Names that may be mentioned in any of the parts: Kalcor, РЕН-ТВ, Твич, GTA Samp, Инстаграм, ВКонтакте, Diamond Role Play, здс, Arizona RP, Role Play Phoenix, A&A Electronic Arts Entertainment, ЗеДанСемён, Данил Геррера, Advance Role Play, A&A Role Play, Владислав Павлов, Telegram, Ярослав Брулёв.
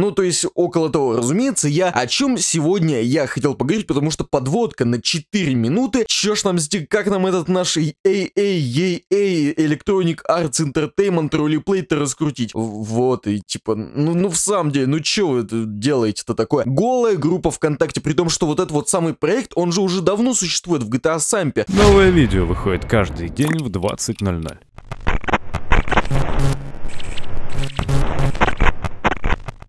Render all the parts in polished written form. Ну, то есть, около того, разумеется, я о чем сегодня я хотел поговорить, потому что подводка на 4 минуты. Чё ж нам, как нам этот наш A&A Electronic Arts Entertainment Role Play-то раскрутить? Вот, и типа, ну в самом деле, ну чё вы делаете-то такое? Голая группа ВКонтакте, при том, что вот этот вот самый проект, он же уже давно существует в GTA Samp. Новое видео выходит каждый день в 20:00.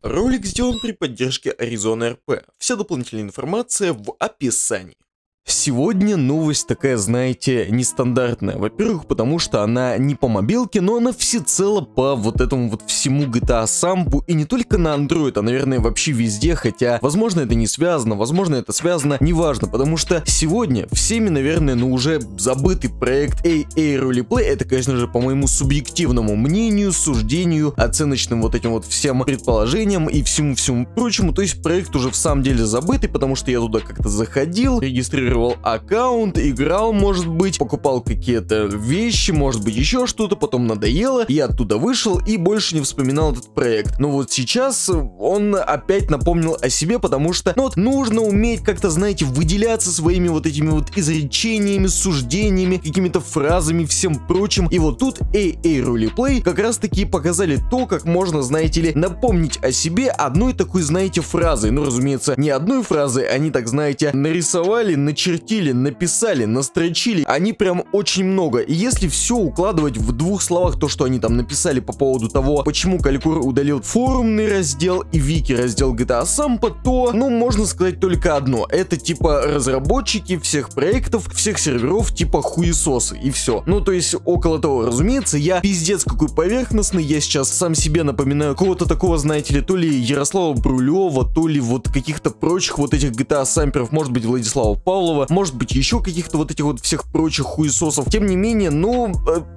Ролик сделан при поддержке Arizona RP. Вся дополнительная информация в описании. Сегодня новость такая, знаете, нестандартная. Во-первых, потому что она не по мобилке, но она всецело по вот этому вот всему GTA Сампу. И не только на Android, а, наверное, вообще везде. Хотя, возможно, это не связано, возможно, это связано, неважно. Потому что сегодня всеми, наверное, ну уже забытый проект A&A Role Play. Это, конечно же, по моему субъективному мнению, суждению, оценочным вот этим вот всем предположениям и всему-всему прочему. То есть проект уже в самом деле забытый, потому что я туда как-то заходил, регистрировался аккаунт, играл, может быть, покупал какие-то вещи, может быть, еще что-то, потом надоело, я оттуда вышел и больше не вспоминал этот проект. Но вот сейчас он опять напомнил о себе, потому что, ну вот, нужно уметь как-то, знаете, выделяться своими вот этими вот изречениями, суждениями, какими-то фразами, всем прочим. И вот тут A&A Role Play как раз-таки показали то, как можно, знаете ли, напомнить о себе одной такой, знаете, фразой. Ну, разумеется, не одной фразой, они, так знаете, нарисовали, начертили, написали, настрочили. Они прям очень много. И если все укладывать в двух словах, то, что они там написали по поводу того, почему Kalcor удалил форумный раздел и вики раздел GTA Samp, то, ну, можно сказать только одно. Это типа разработчики всех проектов, всех серверов, типа хуесосы. И все. Ну, то есть, около того, разумеется, я пиздец какой поверхностный. Я сейчас сам себе напоминаю кого-то такого, знаете ли, то ли Ярослава Брулёва, то ли вот каких-то прочих вот этих GTA Самперов, может быть, Владислава Павлова, может быть, еще каких-то вот этих вот всех прочих хуесосов. Тем не менее, ну,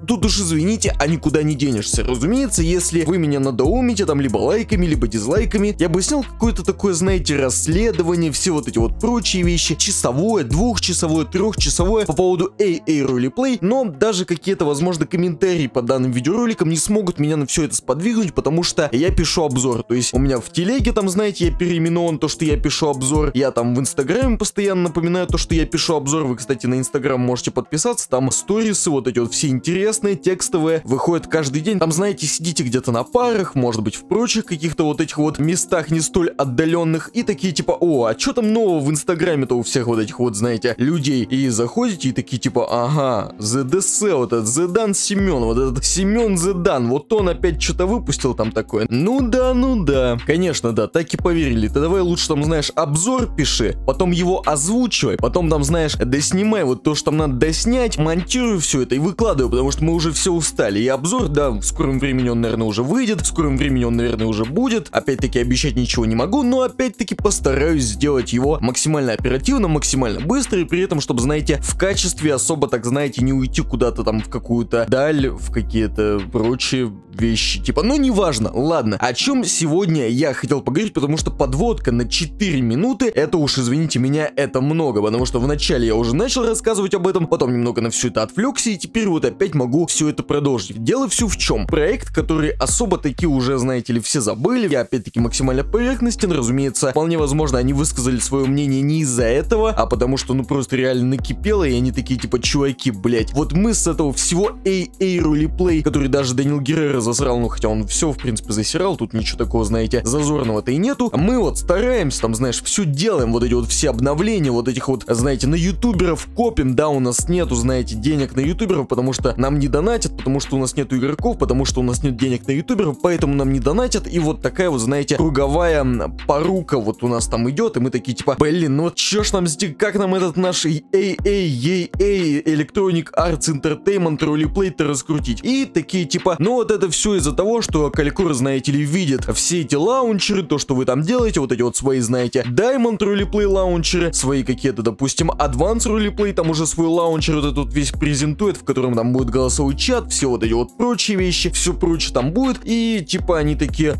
тут уж извините, а никуда не денешься. Разумеется, если вы меня надоумите там либо лайками, либо дизлайками, я бы снял какое-то такое, знаете, расследование, все вот эти вот прочие вещи, часовое, двухчасовое, трехчасовое по поводу A&A Role Play, но даже какие-то, возможно, комментарии по данным видеороликам не смогут меня на все это сподвигнуть, потому что я пишу обзор. То есть у меня в телеге там, знаете, я переименован, то, что я пишу обзор, я там в Инстаграме постоянно напоминаю то, что я пишу обзор. Вы, кстати, на Инстаграм можете подписаться, там сторисы, вот эти вот все интересные, текстовые, выходят каждый день. Там, знаете, сидите где-то на парах, может быть, в прочих каких-то вот этих вот местах не столь отдаленных, и такие типа, о, а что там нового в Инстаграме-то у всех вот этих вот, знаете, людей? И заходите, и такие типа, ага, ЗДС, вот этот ЗеДанСемён, вот этот Семён ЗеДан, вот он опять что-то выпустил там такое. Ну да, конечно, да, так и поверили. Ты давай лучше там, знаешь, обзор пиши, потом его озвучивай, потом там, знаешь, доснимай вот то, что там надо доснять, монтирую все это и выкладываю, потому что мы уже все устали. И обзор, да, в скором времени он, наверное, уже выйдет, в скором времени он, наверное, уже будет. Опять-таки обещать ничего не могу, но опять-таки постараюсь сделать его максимально оперативно, максимально быстро, и при этом, чтобы, знаете, в качестве особо, так знаете, не уйти куда-то там в какую-то даль, в какие-то прочие вещи. Типа, ну неважно, ладно. О чем сегодня я хотел поговорить, потому что подводка на 4 минуты, это уж, извините меня, это много. Потому что вначале я уже начал рассказывать об этом, потом немного на все это отвлекся, и теперь вот опять могу все это продолжить. Дело все в чем. Проект, который особо таки уже, знаете ли, все забыли, я опять-таки максимально поверхностен, разумеется, вполне возможно, они высказали свое мнение не из-за этого, а потому что, ну, просто реально накипело, и они такие, типа, чуваки, блять, вот мы с этого всего A&A Role Play, который даже Данил Геррера засрал, ну, хотя он все, в принципе, засирал, тут ничего такого, знаете, зазорного-то и нету, а мы вот стараемся, там, знаешь, все делаем, вот эти вот все обновления, вот этих вот, знаете, на ютуберов копим, да, у нас нету, знаете, денег на ютуберов, потому что нам не донатят, потому что у нас нету игроков, потому что у нас нет денег на ютуберов, поэтому нам не донатят, и вот такая вот, знаете, круговая порука вот у нас там идет, и мы такие, типа, блин, ну вот чё ж нам, как нам этот наш A&A Electronic Arts Entertainment Role Play-то раскрутить? И такие, типа, ну вот это все из-за того, что Kalcor, знаете ли, видит все эти лаунчеры, то, что вы там делаете, вот эти вот свои, знаете, Diamond Role Play лаунчеры, свои какие-то, допустим, допустим, Advance Role Play там уже свой лаунчер вот этот весь презентует, в котором там будет голосовой чат, все вот эти вот прочие вещи, все прочее там будет, и типа они такие,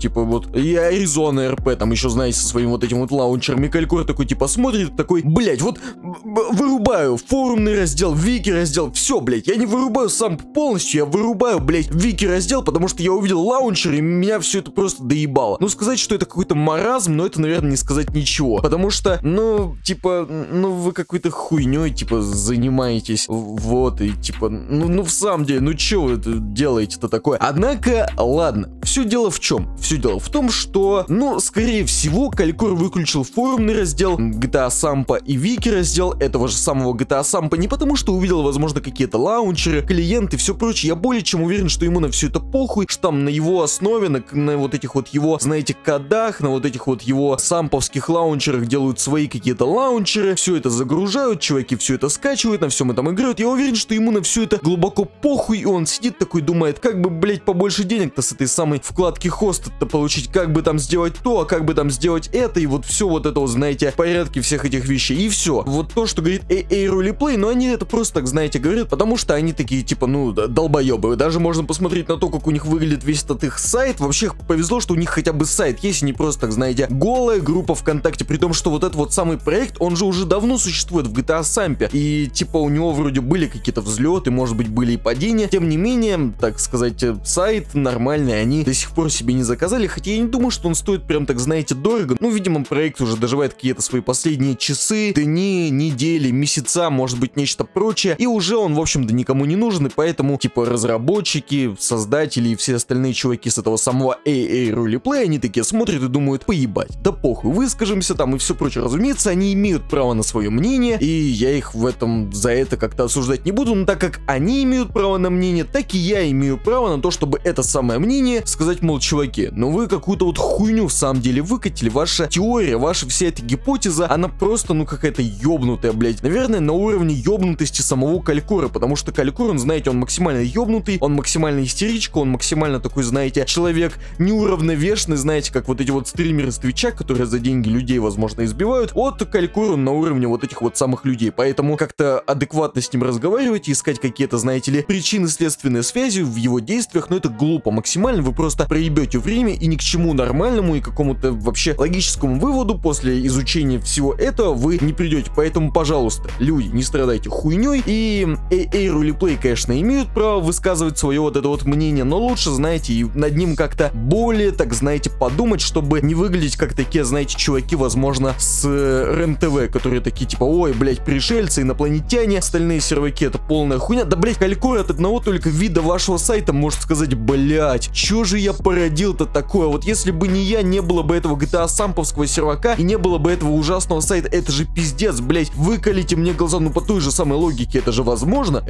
типа вот, и Arizona RP там еще, знаете, со своим вот этим вот лаунчером, и Kalcor такой типа смотрит, такой, блять, вот вырубаю форумный раздел, вики раздел, все, блять, я не вырубаю сам полностью, я вырубаю, блять, вики раздел, потому что я увидел лаунчер, и меня все это просто доебало. Ну, сказать, что это какой-то маразм, но это, наверное, не сказать ничего, потому что, ну, типа, ну, вы какой-то хуйней, типа, занимаетесь, вот, и, типа, ну, в самом деле, ну, че вы делаете-то такое? Однако, ладно, все дело в чем? Все дело в том, что, ну, скорее всего, Kalcor выключил форумный раздел GTA Samp и вики раздел этого же самого GTA Samp не потому, что увидел, возможно, какие-то лаунчеры, клиенты, все прочее. Я более чем уверен, что ему на все это похуй, что там на его основе, на вот этих вот его, знаете, кодах, на вот этих вот его самповских лаунчерах делают свои какие-то лаунчеры, все это загружают, чуваки все это скачивают, на всем этом играют. Я уверен, что ему на все это глубоко похуй, и он сидит такой, думает, как бы, блять, побольше денег-то с этой самой вкладки хоста-то получить, как бы там сделать то, а как бы там сделать это, и вот все вот это, вот, знаете, порядки всех этих вещей, и все. Вот то, что говорит A&A Role Play, но они это просто так, знаете, говорят, потому что они такие, типа, ну, долбоебы. Даже можно посмотреть на то, как у них выглядит весь этот их сайт. Вообще повезло, что у них хотя бы сайт есть, не просто, так знаете, голая группа ВКонтакте, при том, что вот этот вот самый проект, он же уже давно существует в GTA Samp, и, типа, у него вроде были какие-то взлеты, может быть, были и падения. Тем не менее, так сказать, сайт нормальный, они до сих пор себе не заказали, хотя я не думаю, что он стоит прям, так знаете, дорого. Ну, видимо, проект уже доживает какие-то свои последние часы, дни, недели, месяца, может быть, нечто прочее, и уже он, в общем-то, никому не нужен, и поэтому, типа, разработчики, создатели и все остальные чуваки с этого самого A&A Role Play, они такие смотрят и думают, поебать, да похуй, выскажемся там и все прочее. Разумеется, они имеют право на свое мнение, и я их в этом, за это как-то осуждать не буду, но так как они имеют право на мнение, так и я имею право на то, чтобы это самое мнение сказать, мол, чуваки, но вы какую-то вот хуйню в самом деле выкатили, ваша теория, ваша вся эта гипотеза, она просто, ну, какая-то ёбнутая, блять. Наверное, на уровне ёбнутости самого Kalcor, потому что Kalcor, он, знаете, он максимально ёбнутый, он максимально истеричка, он максимально такой, знаете, человек неуравновешенный, знаете, как вот эти вот стримеры с Твича, которые за деньги людей, возможно, избивают. Вот Kalcor на уровне вот этих вот самых людей, поэтому как-то адекватно с ним разговаривать и искать какие-то, знаете ли, причины следственной связи в его действиях, но это глупо максимально, вы просто проебете время и ни к чему нормальному и какому-то вообще логическому выводу после изучения всего этого вы не придете. Поэтому, пожалуйста, люди, не страдайте хуйней. И A&A Role Play, конечно, имеют право высказывать свое вот это вот мнение, но лучше, знаете, и над ним как-то более, так знаете, подумать, чтобы не выглядеть как такие, знаете, чуваки, возможно, с РЕН-ТВ, которые такие, типа, ой, блять, пришельцы, инопланетяне, остальные серваки, это полная хуйня. Да, блять, Kalcor от одного только вида вашего сайта может сказать, блять, чё же я породил-то такое? Вот если бы не я, не было бы этого GTA Самповского сервака и не было бы этого ужасного сайта, это же пиздец, блять, выколите мне глаза, ну по той же самой логике, это же возможно,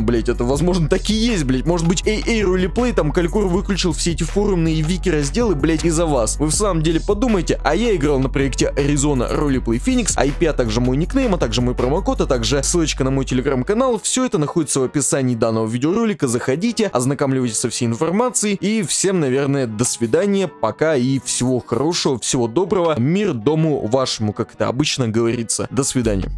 блять, это возможно так и есть, блять. Может быть, A&A Role Play там Kalcor выключил все эти форумные вики разделы, блять, из-за вас. Вы в самом деле подумайте, а я играл на проекте Arizona Role Play Phoenix, IP, а также мой никнейм, а также мой промокод, а также ссылочка на мой телеграм-канал, все это находится в описании данного видеоролика, заходите, ознакомьтесь со всей информацией, и всем, наверное, до свидания, пока и всего хорошего, всего доброго, мир дому вашему, как это обычно говорится, до свидания.